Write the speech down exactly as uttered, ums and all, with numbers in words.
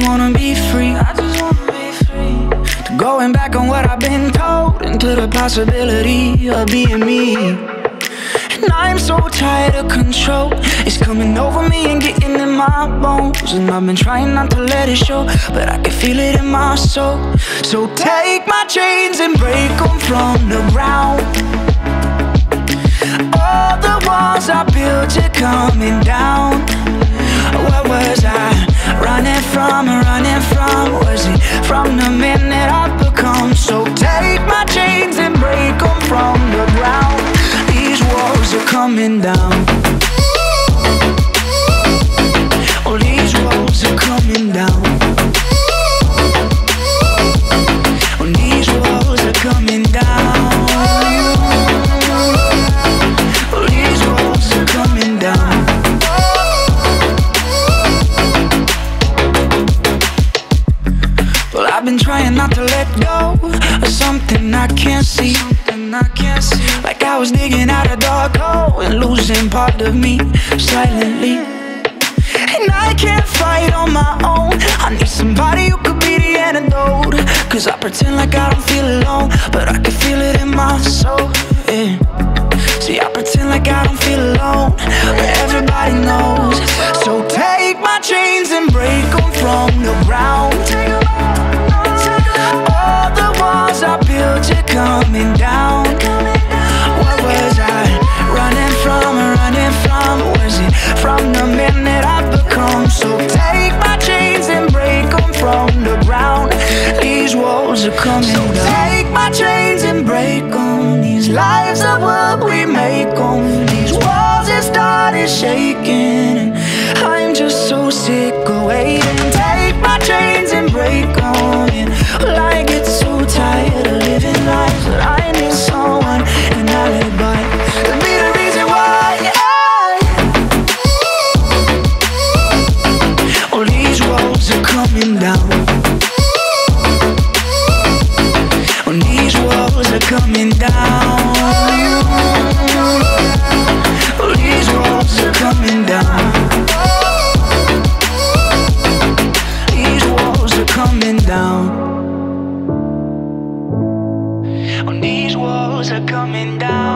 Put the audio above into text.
just wanna be free, I just wanna be free. To going back on what I've been told, and to the possibility of being me. And I'm so tired of control. It's coming over me and getting in my bones, and I've been trying not to let it show, but I can feel it in my soul. So take my chains and break them from the ground. All the walls I built are coming down. Where was I running from, running from? Was it from the minute I've become? So take my chains and break them from the ground. These walls are coming down. Oh, these walls are coming down. Oh, these walls are coming down. Oh, these walls are coming down. I've been trying not to let go of something I can't see, something I can't see. Like I was digging out a dark hole and losing part of me silently. And I can't fight on my own. I need somebody who could be the antidote. Cause I pretend like I don't feel alone, but I can feel it in my soul, yeah. See, I pretend like I don't feel alone, but everybody knows. So take my chains and break them from the ground. All the walls I built are coming down. What was I running from, running from? Was it from the minute I've become? So take my chains and break them from the ground. These walls are coming down. So take my chains and break them. These lives are what we make them. These walls have started shaking, and I'm just so sick of waiting. Take my chains and break them. Well, I get so tired of living life, but I need someone, and I live by to be the reason why I... All these walls are coming down. All these walls are coming down. All these walls are coming down. These walls are coming down. These walls are coming down.